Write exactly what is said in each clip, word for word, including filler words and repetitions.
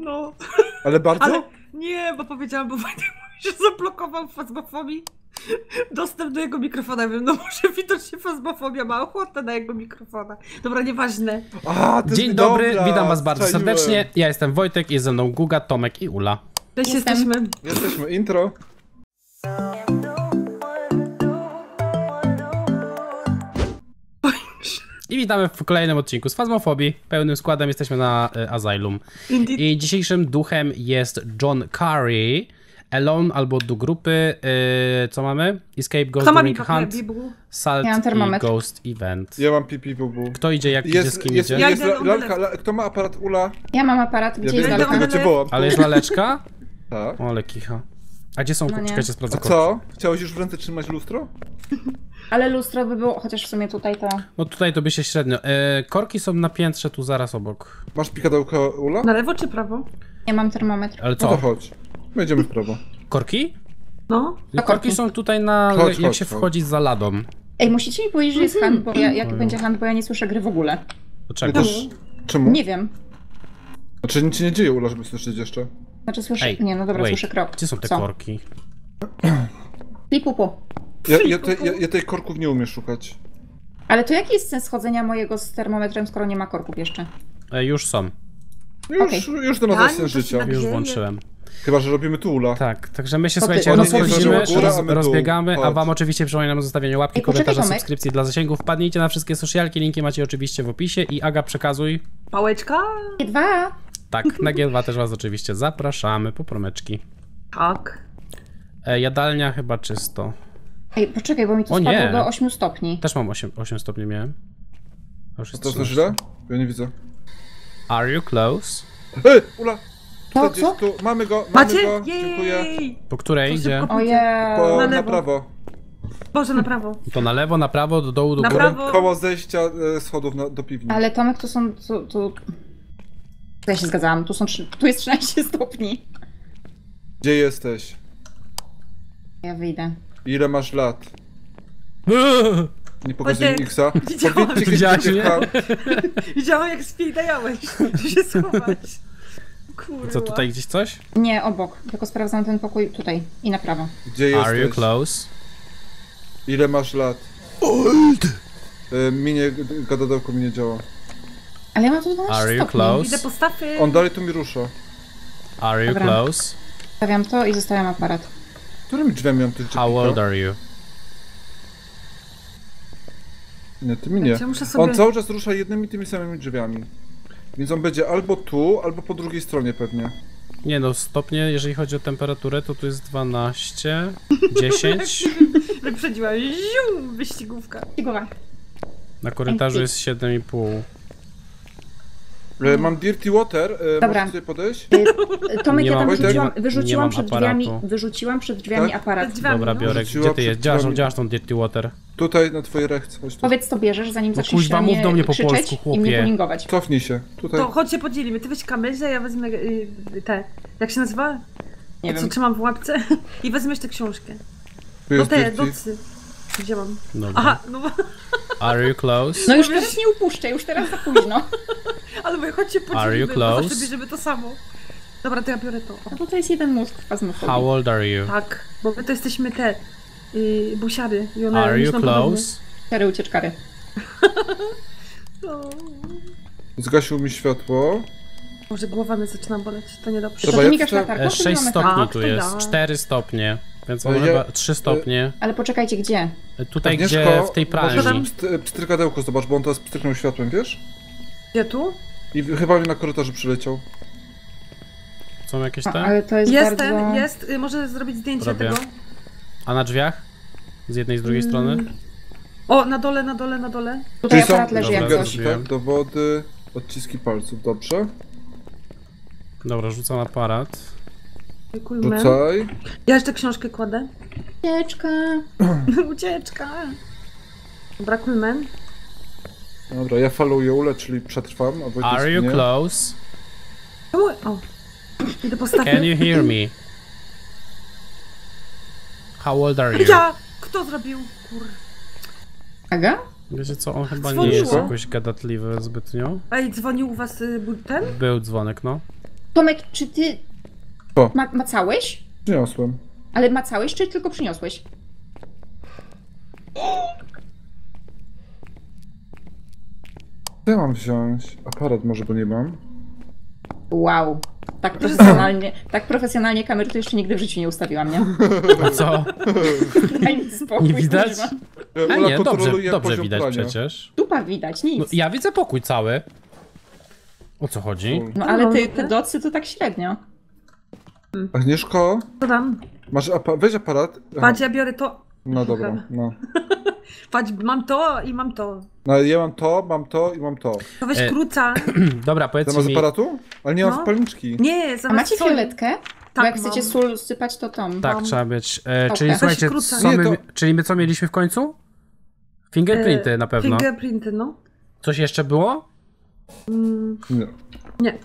No. Ale bardzo? Ale nie, bo powiedziałam, bo Wojtek się zablokował w Phasmofobii. Dostęp do jego mikrofona, wiem, no może widocznie Phasmophobia ma ochotę na jego mikrofona. Dobra, nieważne. A, to dzień dobry, dobra, witam was bardzo strzeliłem. serdecznie. Ja jestem Wojtek, jest ze mną Guga, Tomek i Ula. Cześć, jestem. jesteśmy. Jesteśmy, intro. I witamy w kolejnym odcinku z Phasmofobii. Pełnym składem jesteśmy na y, Asylum. Indeed. I dzisiejszym duchem jest John Curry. Alone albo do grupy. Yy, co mamy? Escape Ghost During Hunt, Salt ja i Ghost Event. Ja mam pipi bubu. Kto idzie, jak jest, idzie, z kim jest, idzie? Jest, ja la, lalka, la, kto ma aparat Ula? Ja mam aparat, gdzie ja jest lalka? Lalka. Ale jest laleczka? Tak. O, ale kicha. A gdzie są no kubczka? Cię sprawdzę. A co? Chciałeś już w ręce trzymać lustro? Ale lustro by było, chociaż w sumie tutaj to... No tutaj to by się średnio. E, korki są na piętrze tu zaraz obok. Masz pikadełko Ula? Na lewo czy prawo? Ja mam termometr. Ale co? No to chodź. Będziemy w prawo. Korki? No. Korki, korki są tutaj na... Chodź, jak chodź, się wchodzi za ladą. Ej, musicie mi powiedzieć, że jest hunt, bo ja, jak Ojo. będzie hunt, bo ja nie słyszę gry w ogóle. Dlaczego? Też... Czemu? Nie wiem. Znaczy nic się nie dzieje, Ula, żeby słyszeć jeszcze. Znaczy słyszę... Ej, nie, no dobra, wait. słyszę krok. Gdzie są te Co? korki? Flipupu. Ja, ja, ja, ja tych korków nie umiem szukać. Ale to jaki jest sens chodzenia mojego z termometrem, skoro nie ma korków jeszcze? E, już są. Już, okay. już do nas jest sens życia. Już włączyłem. Chyba, że robimy tu Ula. Tak, także my się, słuchajcie, rozchodzimy, rozbiegamy, a wam oczywiście przypominam o zostawieniu łapki, komentarza, subskrypcji dla zasięgu. Wpadnijcie na wszystkie socialki, linki macie oczywiście w opisie i Aga, przekazuj. Pałeczka? G dwa. Tak, na G dwa też was oczywiście zapraszamy, po promeczki. Tak. E, jadalnia chyba czysto. Ej, poczekaj, bo mi to spadło do ośmiu stopni. Też mam osiem, osiem stopni, miałem. A to jest źle? Ja nie widzę. Are you close? Ej, Ula! To, co? Tu. Mamy go, mamy Macie? go, dziękuję. Po której idzie? Po, na, na prawo. Boże, na prawo. To na lewo, na prawo, do dołu, do na góry. Prawo. Koło zejścia e, schodów na, do piwnicy. Ale Tomek, to są... To, to... Ja się zgadzałam, tu, są, tu jest trzynaście stopni. Gdzie jesteś? Ja wyjdę. Ile masz lat? Nie pokazuję Iksa. Widziałam, Widziałam, Widziałam, jak spidejałeś, żeby się schować. Kurwa. Co, tutaj gdzieś coś? Nie, obok. Tylko sprawdzam ten pokój tutaj i na prawo. Gdzie jesteś? Are you close? Ile masz lat? Old! Y, minie, gadadełko mi nie działa. Ale ja mam tu dwanaście stopni. Idę po stafy. On dalej tu mi rusza. Are you Dobra. close? Stawiam to i zostawiam aparat. Którym drzwiami mam tych drzwi? How old are you? Nie, ty mi nie. Ja sobie... On cały czas rusza jednymi tymi samymi drzwiami. Więc on będzie albo tu, albo po drugiej stronie pewnie. Nie no, stopnie, jeżeli chodzi o temperaturę, to tu jest dwanaście, dziesięć. Wyprzedziła, zium, wyścigówka. Na korytarzu jest siedem i pół. Mam dirty water, Dobra. możesz tutaj podejść? Tomek, ja tam wyrzuciłam, wyrzuciłam, przed drzwiami, wyrzuciłam przed drzwiami tak? aparat. Drzwiami, Dobra, no. Biorek, gdzie ty jest? Działasz, działasz tą dirty water. Tutaj, na twojej rechce. Powiedz to bierzesz, zanim zaczniesz krzyczeć no, mów do mnie po polsku, chłopie. I mnie tuningować. Cofnij się, tutaj. To chodź się podzielimy, ty weź kamerę, ja wezmę y, te, jak się nazywa? Nie wiem. Co trzymam w łapce? I wezmiesz tę książkę. Tu jest no te, docy. Gdzie mam? Dobra. Aha, no bo... Are you close? No już teraz nie upuszczę, już teraz za późno. Ale my chodź się podzielimy, bo zawsze bierzemy to samo. Dobra, to ja biorę to. No to jest jeden mózg w Phasmofobii. How old are you? Tak, bo my to jesteśmy te... Yy, busiary. I one are you close? Cztery ucieczkary. No. Zgasił mi światło. Może głowa mnie zaczyna boleć, to niedobrze. Dobra, to ja prze... sześć stopni tu jest, cztery stopnie. Więc on ja, chyba trzy stopnie. Ale poczekajcie, gdzie? Tutaj, Agnieszko, gdzie w tej pralni. Pstrykadełko, zobacz, bo on teraz pstryknął światłem, wiesz? Gdzie tu? I chyba mi na korytarzu przyleciał. Są jakieś te? A, ale to jest Jestem, bardzo... jest, może zrobić zdjęcie Robię. tego. A na drzwiach? Z jednej i z drugiej hmm. strony? O, na dole, na dole, na dole. Tutaj aparat leży jak coś. Tak, dowody, odciski palców, dobrze. Dobra, rzucam aparat. Dziękujemy. Rzucaj. Ja jeszcze książkę kładę. Ucieczka. Ucieczka. Dobra, kulmen. Dobra, ja faluję Ulę, czyli przetrwam. A Are you nie. close? O, idę po stafy. Can you hear me? How old are you? Ja! Kto zrobił? Kur... Aga? Wiecie co, on chyba Dzwoniło. nie jest jakoś gadatliwy zbytnio. Ej, dzwonił u was y, ten? Był dzwonek, no. Tomek, czy ty o. Ma macałeś? Przyniosłem. Ale macałeś, czy tylko przyniosłeś? Co ja mam wziąć? Aparat może, bo nie mam. Wow. Tak profesjonalnie, tak profesjonalnie kamery to jeszcze nigdy w życiu nie ustawiłam, nie? A co? Daj mi spokój. Nie widać? A nie, dobrze, dobrze widać plania. Przecież. Dupa widać, nic. No, ja widzę pokój cały. O co chodzi? No ale ty, te docy to tak średnio. Agnieszko? Co tam? Masz apa weź aparat. Patrz, ja biorę to. No dobra, no. Patrz, mam to i mam to. No ja mam to, mam to i mam to. To weź kruca. Dobra, powiedz mi. Z aparatu? Ale nie mam no. Spalniczki. Nie, zamiast. A macie sól. Fioletkę? Tak, jak mam. Chcecie sól sypać, to tom. Tak, mam. Trzeba być. E, czyli słuchajcie, co my, to... czyli my co mieliśmy w końcu? Fingerprinty e, na pewno. Fingerprinty, no. Coś jeszcze było? Mm. Nie. Nie.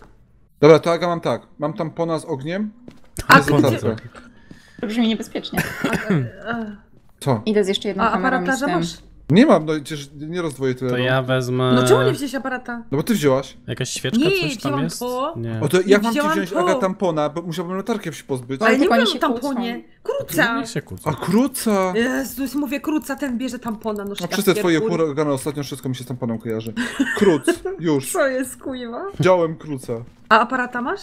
Dobra, to Aga mam tak. Mam tampona z ogniem. A z gdzie... To brzmi niebezpiecznie. Co? Idę z jeszcze jedną a, kamerą. Aparatarza masz? Nie mam, no przecież nie rozdwoję tyle. To no. Ja wezmę... No czemu nie wziąłeś aparata? No bo ty wzięłaś. Jakaś świeczka, nie, coś tam jest? Po. Nie, o to jak nie mam ci wziąć, po. Aga, tampona? Bo musiałbym latarkę się pozbyć. Ale, ale nie mam tamponie. Kruca. A kruca. Jezus, mówię kruca, ten bierze tampona. No, a przez te twoje huragany ostatnio wszystko mi się z tamponem kojarzy. Kruc, już. Co jest, kuiwa? Wziąłem kruca. A aparata masz?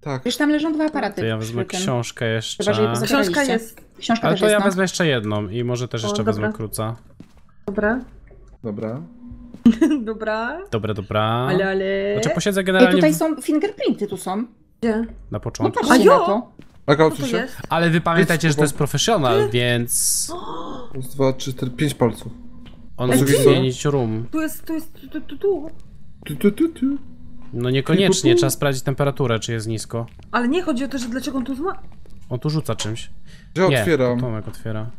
Tak. Wiesz, tam leżą dwa aparaty. To ja wezmę książkę jeszcze. Chyba, książka jest. Książka ale to ja wezmę jeszcze jedną i może też jeszcze o, wezmę kruca. Dobra. Dobra. Dobra. Dobra, dobra. Ale, ale... Znaczy posiedzę generalnie... Ej, tutaj są fingerprinty, tu są. Gdzie? Na początku. No, a jo! Aga, co się? Ale wy pamiętajcie, że to jest profesjonal, więc... Plus dwa, trzy, cztery, pięć palców. On musi zmienić room. Tu jest, tu jest, tu, tu, tu. Tu, tu, tu, tu. No niekoniecznie, trzeba sprawdzić temperaturę, czy jest nisko. Ale nie, chodzi o to, że dlaczego on tu zma... On tu rzuca czymś. Ja nie, otwieram. Tomek otwiera.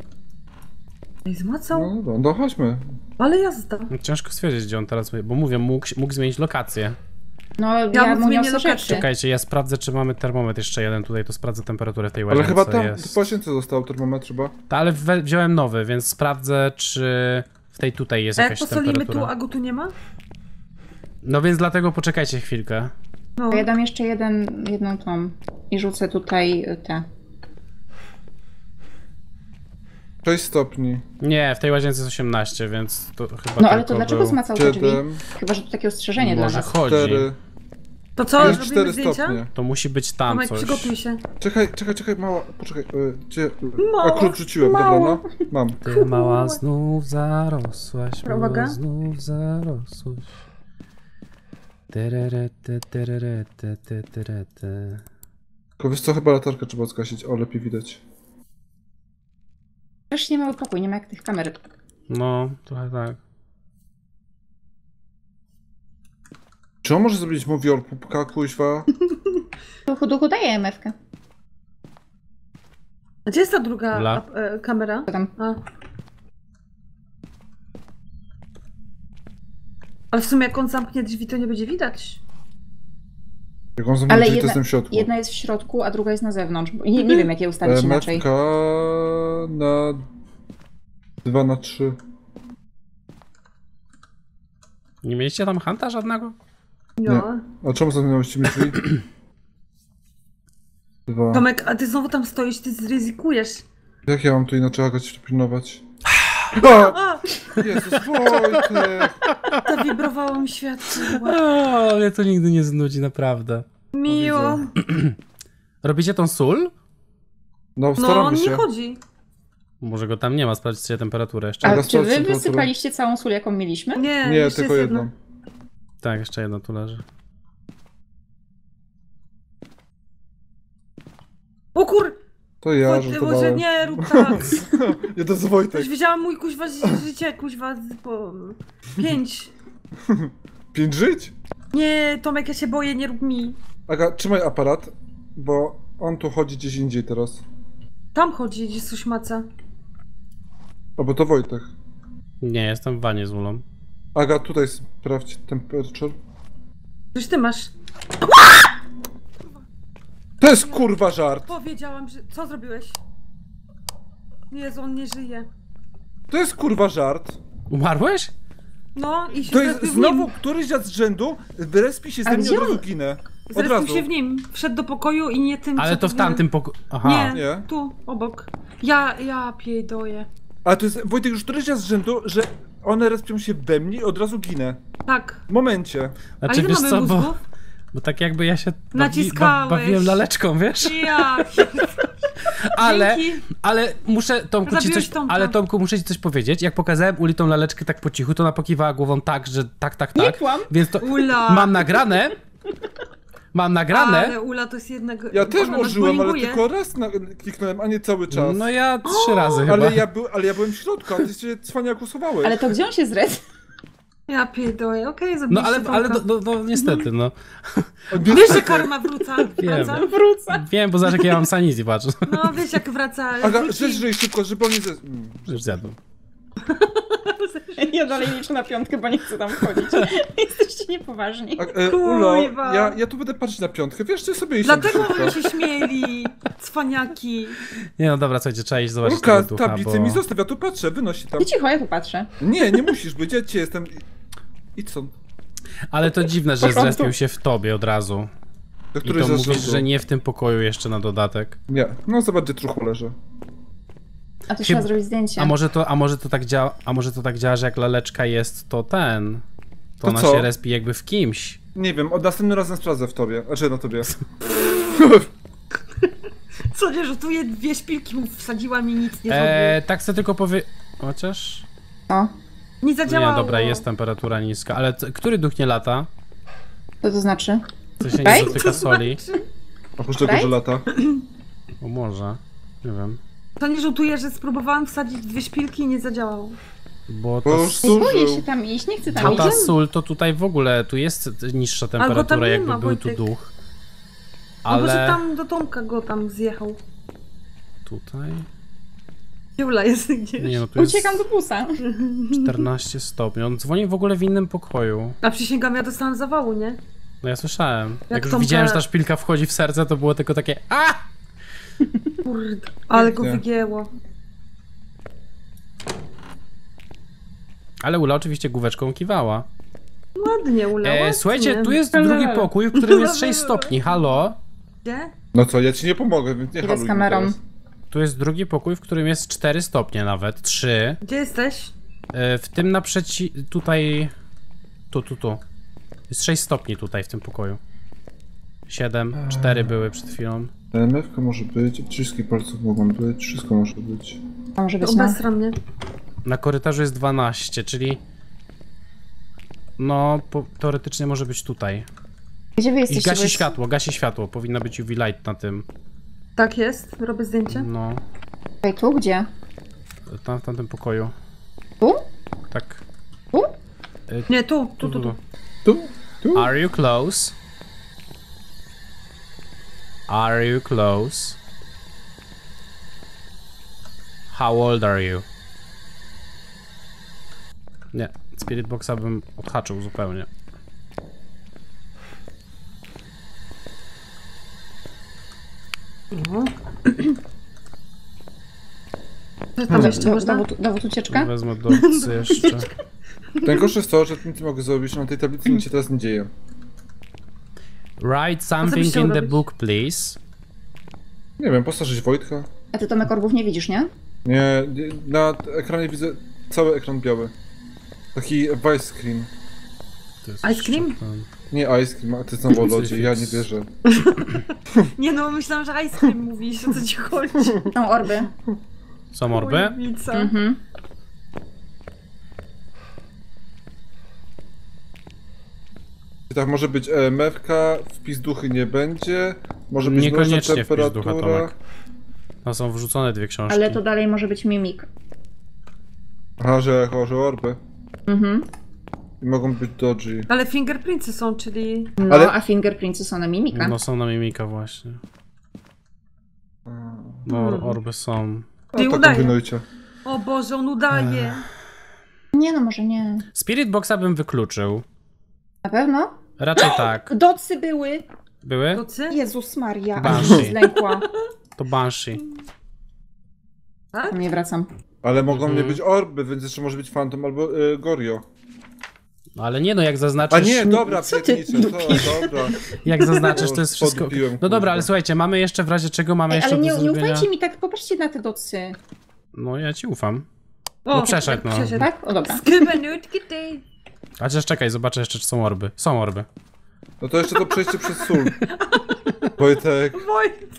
I zmacał? No, no chodźmy. Ale jazda. Ciężko stwierdzić, gdzie on teraz, bo mówię, mógł, mógł zmienić lokację. No, ja, ja mu nie lokację. Czekajcie, ja sprawdzę, czy mamy termometr jeszcze jeden tutaj, to sprawdzę temperaturę w tej łazience. Ale chyba tam w łazience został termometr, chyba. Ta, ale we, wziąłem nowy, więc sprawdzę, czy w tej tutaj jest a jakaś temperatura. Jak posolimy tu, a go tu nie ma? No więc dlatego poczekajcie chwilkę. No. Ja dam jeszcze jeden, jedną tą i rzucę tutaj te. sześć stopni. Nie, w tej łazience jest osiemnaście, więc to chyba. No ale to dlaczego był... zmacał te drzwi? Chyba, że to takie ostrzeżenie może dla nas. Chodzi. cztery. To co? Jest cztery stopnie. To musi być tam Tomek, coś. Przygotuj się. Czekaj, czekaj, czekaj, mała, poczekaj. Gdzie? A klucz rzuciłem, dobra, no. Mam. Ty mała znów zarosłaś, mała znów zarosłaś. Tererete, tererete, tererete. Tylko wiesz co, chyba latarkę trzeba zgasić, o lepiej widać. Strasznie mały pokój, nie ma jak tych kamer. No, trochę tak. Czy on może zrobić mowior pupka, kuźwa? To chuduchu daje M F-kę. A gdzie jest ta druga La? kamera? Tam. A. Ale w sumie jak on zamknie drzwi, to nie będzie widać. Jak on zamknie drzwi, to jestem w środku. Jedna jest w środku, a druga jest na zewnątrz. Nie, nie wiem, jak je ustawić e, inaczej. Na dwa na trzy. Nie mieliście tam hunta żadnego? Nie. nie. A czemu zamknęliście mi drzwi? dwa. Tomek, a ty znowu tam stoisz, ty zryzykujesz. Jak ja mam tu inaczej jakoś pilnować? O! Jezus, Wojtek! Zawibrowało mi światło. O, mnie to nigdy nie znudzi, naprawdę. Miło. Robicie tą sól? No, staramy no on się. Nie chodzi. Może go tam nie ma, sprawdźcie temperaturę jeszcze. A czy wy wysypaliście całą sól, jaką mieliśmy? Nie, nie tylko jedną. jedną. Tak, jeszcze jedno tu leży. O kur... To ja Boże, nie rób tak. Ja to z Wojtek. Już widziałam mój kuźwa życie, kuźwa po... Pięć. Pięć żyć? Nie, Tomek, ja się boję, nie rób mi. Aga, trzymaj aparat, bo on tu chodzi gdzieś indziej teraz. Tam chodzi, gdzieś coś maca. A bo to Wojtek. Nie, jestem w wanie z Ulą. Aga, tutaj sprawdź temperature. Coś ty masz. To jest kurwa żart! Powiedziałam, że... Co zrobiłeś? Jezu, on nie żyje. To jest kurwa żart! Umarłeś? No i się to jest znowu któryś raz z rzędu, respi się ze mnie od razu ginę. Zresztą się w nim. Wszedł do pokoju i nie tym... Ale to w tamtym pokoju... Aha. Nie, nie, tu, obok. Ja, ja piedoję. Ale to jest, Wojtek, już któryś raz z rzędu, że one respią się we mnie i od razu ginę. Tak. W momencie. Znaczy, wiesz co, bo, bo tak jakby ja się bawi, ba, bawiłem laleczką, wiesz? Ja. ale, ale muszę, Tomku, ci coś, ale Tomku, muszę ci coś powiedzieć. Jak pokazałem Uli tą laleczkę tak po cichu, to ona pokiwała głową tak, że tak, tak, tak. Nie kłam. Więc to Ula. Mam nagrane. Mam nagrane. Ale Ula to jest jednak... Ja też użyłem, ale tylko raz na... kliknąłem, a nie cały czas. No ja o! trzy razy chyba. Ale ja, by... ale ja byłem w środku, a ty się cwaniaku schowałeś. Ale to gdzie on się zres? Ja pierdolę, okej, okay, zrobiliście. No ale, ale do, do, do, niestety, no. Wiesz, że karma wróca? Wiem, wraca? Wróca. Wiem, bo zaraz jak ja mam sanizję, patrz. No wiesz jak wraca, ale... Aga, żyj szybko, żeby on nie zres... Już zjadłem. Ja dalej liczę na piątkę, bo nie chcę tam chodzić. Jesteście niepoważni. A, e, Ulo, ja, ja tu będę patrzeć na piątkę, wiesz, czy sobie iść. Dlatego oni się śmieli, cwaniaki. Nie no dobra, słuchajcie, trzeba iść zobaczyć Luka, tego ducha, tablicę bo... mi zostaw, ja tu patrzę, wynoś się tam. I cicho, ja tu patrzę. Nie, nie musisz być, ja cię jestem... I co? Ale to dziwne, że zrespił się w tobie od razu. Do I to mówisz, że nie w tym pokoju jeszcze na dodatek. Nie, no zobacz, gdzie truchu leży. A tu trzeba zrobić zdjęcie. A może to, a może to tak działa, a może to tak działa, że jak laleczka jest, to ten. To, to ona co? się respi jakby w kimś. Nie wiem, od następnym razem sprawdzę w tobie. Znaczy na tobie. Co nie rzutuje, dwie szpilki mu wsadziłam i nic nie zrobił. Eee, tak chcę tylko powie... Chociaż... O. Nie zadziałało. Nie, dobra, jest temperatura niska, ale który duch nie lata? Co to znaczy? Co się nie dotyka soli. Oprócz tego, że lata. O może, nie wiem. To nie żołtuje, że spróbowałam wsadzić dwie szpilki i nie zadziałał. Bo to... Nie boję się tam iść, nie chcę tam iść. Bo ta sól to tutaj w ogóle, tu jest niższa temperatura, jakby ma, był Wojtek. tu duch. Ale... No bo że tam do Tomka go tam zjechał. Tutaj? Ula jest gdzieś. Nie, no tu jest... Uciekam do busa. czternaście stopni. On dzwoni w ogóle w innym pokoju. A przysięgam, ja dostałam zawału, nie? No ja słyszałem. Jak, Jak już widziałem, że ta szpilka wchodzi w serce, to było tylko takie... A! Kurde, ale go wygięło. Ale Ula oczywiście główeczką kiwała. Ładnie, Ula. E, słuchajcie, tu jest drugi pokój, w którym jest sześć stopni. Halo? Gdzie? No co, ja ci nie pomogę, więc nie haluj z kamerą. Tu jest drugi pokój, w którym jest cztery stopnie nawet. trzy. Gdzie jesteś? E, w tym naprzeciw. Tutaj. Tu, tu, tu. Jest sześć stopni tutaj w tym pokoju. siedem, cztery były przed chwilą. T M F-ka może być, odciski palców mogą być, wszystko może być. A może być na... mnie. Na korytarzu jest dwanaście, czyli... No, po... teoretycznie może być tutaj. Gdzie wy jesteście? I gasi światło, gasi światło, powinno być U V light na tym. Tak jest, robię zdjęcie. No. Ej, tu? Gdzie? Tam, w tamtym pokoju. Tu? Tak. Tu? E, Nie, tu, tu, tu, tu. Tu? Tu? Are you close? Are you close? How old are you? Nie, Spirit Boxa bym odhaczył zupełnie. No. Co tam jeszcze można? Dowód ucieczka? Wezmę dowód jeszcze. Najgorsze jest to, że nic nie mogę zrobić, na tej tablicy nic się teraz nie dzieje. Write something in the book, please. Nie wiem, postarzyć Wojtka. A ty Tomek orbów nie widzisz, nie? Nie, na ekranie widzę cały ekran biały. Taki ice cream. Ice cream? Nie ice cream, a ty znowu o lodzie, ja nie wierzę. Nie no, myślałam, że ice cream mówisz, o co ci chodzi. Są orby. Są orby? Mhm. Tak, może być E M F-ka, wpis duchy nie będzie, może być niekoniecznie wpis ducha, Tomek. No są wrzucone dwie książki. Ale to dalej może być mimik. Aha, że chorzy orby. Mhm. I mogą być dodgy. Ale fingerprintsy są, czyli... No, ale... a fingerprintsy są na mimika. No są na mimika właśnie. No hmm. orby są. No, ty udaje. O Boże, on udaje. Ech. Nie no, może nie. Spirit Boxa bym wykluczył. Na pewno? Raczej tak. Docy były. Były? Docy? Jezus Maria, aż się zlękła. To Banshee. Tak? Nie wracam. Ale mogą mm. nie być orby, więc jeszcze może być Phantom albo y, Gorio. Ale nie no, jak zaznaczysz... A nie, dobra, piętniczy, to, dobra. Jak zaznaczysz, to jest wszystko... No dobra, ale słuchajcie, mamy jeszcze w razie czego, mamy Ej, jeszcze ale nie, nie ufajcie mi tak, popatrzcie na te docy. No ja ci ufam. O, no przeszedł, no. Przeszedł, tak? O, dobra. Skrybaniutki ty. A chociaż czekaj, zobaczę jeszcze, czy są orby. Są orby. No to jeszcze to przejście przez sól. Wojtek. Wojtek.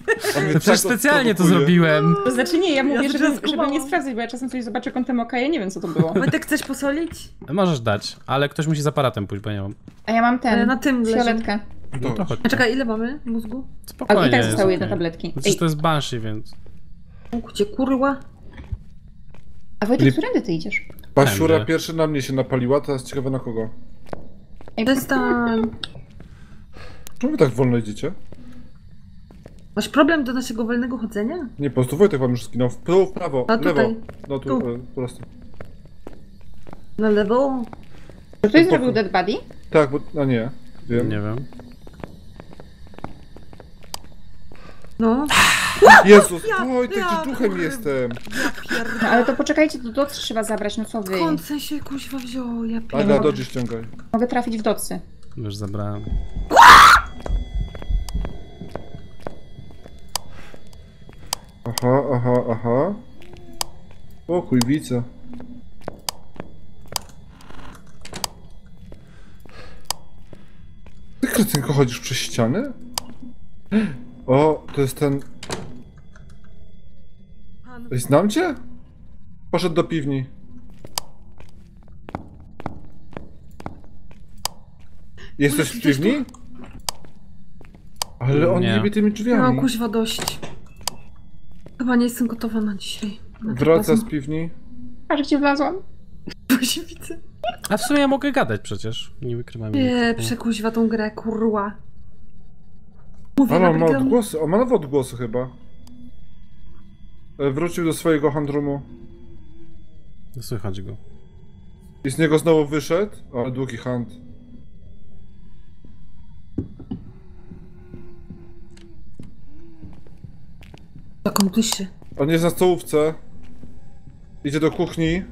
To przecież specjalnie to zrobiłem. To znaczy nie, ja mówię, ja żeby, żeby nie sprawdzać, bo ja czasem coś zobaczę kątem oka, ja nie wiem co to było. Wojtek, chcesz posolić? Możesz dać, ale ktoś musi z aparatem pójść, bo nie mam. A ja mam ten, na tym fioletkę. No to chodź. A czekaj, ile mamy mózgu? Spokojnie. A i tak zostały jedne tabletki. Przecież to jest Banshee, więc... Cię kurła. A Wojtek, którędy ty idziesz? Basiura pierwszy na mnie się napaliła, teraz ciekawe na kogo. To jest tam... Czemu wy tak wolno idziecie? Masz problem do naszego wolnego chodzenia? Nie, po prostu Wojtek wam już skinął. W prawo, w prawo, lewo. Tutaj. No tu, tu, po prostu. Na lewo. Czy ktoś zrobił dead body? Tak, bo... no nie. Wiem. Nie wiem. No. Jezus, Wojtek, ja, ty duchem ja, jestem. Ja no, ale to poczekajcie, do docy trzeba zabrać, no co wy? Skąd w sensie kuźwa wziął, ja pierdolę. Aga, dodzie ściągaj. Mogę trafić w docy. Już zabrałem. Aha, aha, aha. O chuj, widzę. Ty, kretynko, chodzisz przez ściany? O, to jest ten... Ej, znam cię? Poszedł do piwni. Jesteś w piwni? Ale on nie wie tymi drzwiami. Ja mam kuźwa dość. Chyba nie jestem gotowa na dzisiaj. Na Wraca z piwni. Aż gdzie wlazłam? To się widzę. A w sumie ja mogę gadać przecież. Nie wykrywam. Nie, przekuźwa tą grę, kurwa. Mówię, ale on ma odgłosy, on ma nowe odgłosy chyba. Wrócił do swojego handrumu. Słychać go. I z niego znowu wyszedł. O, długi hand. Taką dyszę. On jest na stołówce. Idzie do kuchni.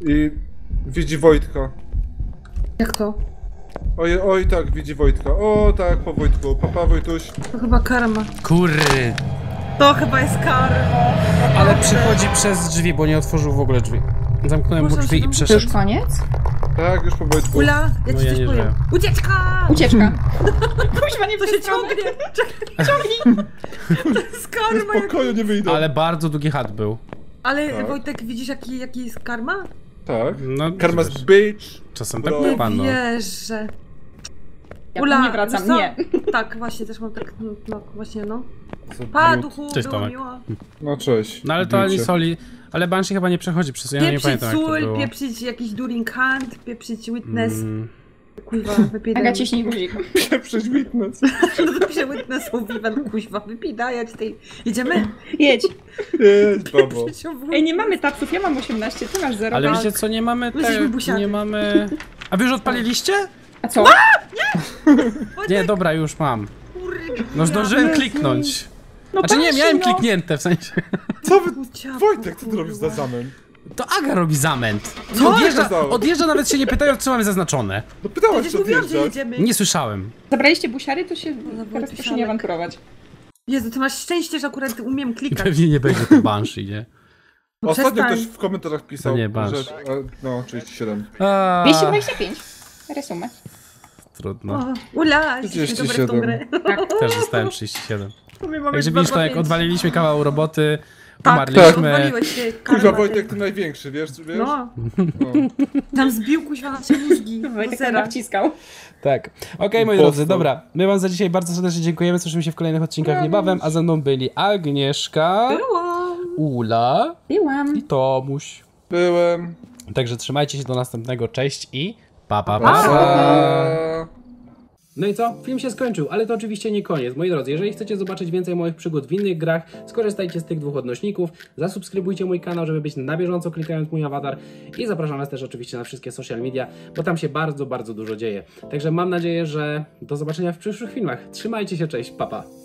I widzi Wojtka. Jak to? Oj, oj tak, widzi Wojtka. O tak, po Wojtku. Papa Wojtuś. To chyba karma. Kurry. To chyba jest karma. Ale przychodzi przez drzwi, bo nie otworzył w ogóle drzwi. Zamknąłem mu drzwi i przeszedł. To już koniec? Tak, już po Wojtku. Ula, ja ci no, coś ja powiem. Ucieczka! Ucieczka. Kuźwa, nie to się ciągnie. Ciągnij. To jest karma. Z pokoju nie wyjdą. Ale bardzo długi chat był. Ale tak. Wojtek, widzisz jaki, jaki jest karma? Tak. No, karma z bitch. Czasem tak nie pan, no. Wierzę. Ja Ula, nie wracam, no, nie. Tak, właśnie, też mam tak, no, właśnie, no. Pa, duchu, cześć, było Tomek. Miło. No cześć. No ale to ani soli, ale Banshee chyba nie przechodzi przez, ja pieprzyć nie pamiętam sól, jak to było. Pieprzyć jakiś during hand, pieprzyć witness. Mm. Kuźwa, wypidaj. Aga, ciśnij guzik. Pieprzyć witness. No to piszę witness, uwiwam, kuźwa, wypidajać tej. Jedziemy? Jedź. Jedź, babo. Ej, nie mamy tapsów, ja mam osiemnaście, ty masz zero. Ale tak. Wiecie co, nie mamy te, nie mamy... A wy już odpaliliście? A co? A! Nie! Nie, dobra, już mam. No zdążyłem kliknąć. No znaczy nie, miałem no. Kliknięte w sensie. Co wy... Wojtek, co ty robisz za zamęt? To Aga robi zamęt. Odjeżdża, odjeżdża, nawet się nie pytają, co mamy zaznaczone. No pytałaś, co odjeżdżasz. Nie słyszałem. Zabraliście busiary, to się no, teraz proszę nie awanturować. Jezu, ty masz szczęście, że akurat umiem klikać. Pewnie nie będzie to Banshee, nie? No, ostatnio ktoś w komentarzach pisał, nie, że... No, trzydzieści siedem. A... dwieście dwadzieścia pięć. Resumę. Trudno. O, Ula, jesteśmy dobre w tą grę. Tak. Też zostałem trzydzieści siedem. Także widzisz, tak jak odwaliliśmy kawał roboty, tak, umarliśmy. Tak. Kuźwa, Wojtek, ty największy, wiesz? wiesz? No. no. Tam zbił kuźwa na ciemniżki. Wojtek zera wciskał. Tak. Okej, okay, moi drodzy, dobra. My wam za dzisiaj bardzo serdecznie dziękujemy. Słyszymy się w kolejnych odcinkach no, niebawem, a ze mną byli Agnieszka, byłam. Ula byłam. I Tomuś. Byłem. Także trzymajcie się do następnego. Cześć i... Pa, pa, pa, pa. No i co? Film się skończył, ale to oczywiście nie koniec. Moi drodzy, jeżeli chcecie zobaczyć więcej moich przygód w innych grach, skorzystajcie z tych dwóch odnośników, zasubskrybujcie mój kanał, żeby być na bieżąco klikając mój awatar i zapraszam was też oczywiście na wszystkie social media, bo tam się bardzo, bardzo dużo dzieje. Także mam nadzieję, że do zobaczenia w przyszłych filmach. Trzymajcie się, cześć, pa, pa.